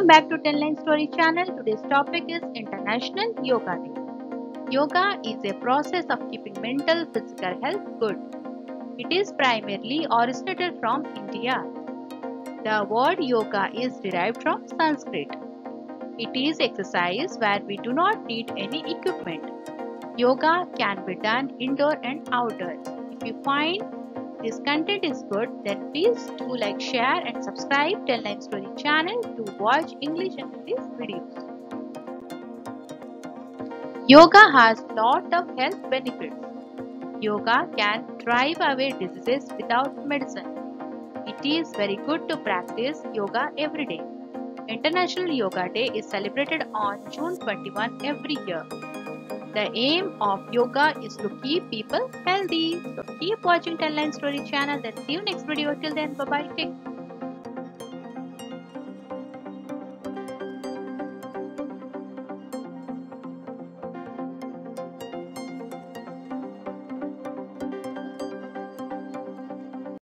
Welcome back to 10LinesStory channel. Today's topic is International Yoga Day. Yoga is a process of keeping mental, physical health good. It is primarily originated from India. The word yoga is derived from Sanskrit. It is exercise where we do not need any equipment. Yoga can be done indoor and outdoor. If you find this content is good, then please do like, share and subscribe 10LinesStory channel to watch English and English videos. Yoga has lot of health benefits. Yoga can drive away diseases without medicine. It is very good to practice yoga every day. International Yoga Day is celebrated on June 21 every year. The aim of yoga is to keep people healthy. So keep watching 10LinesStory channel. Then see you next video. Till then, bye bye. Take care.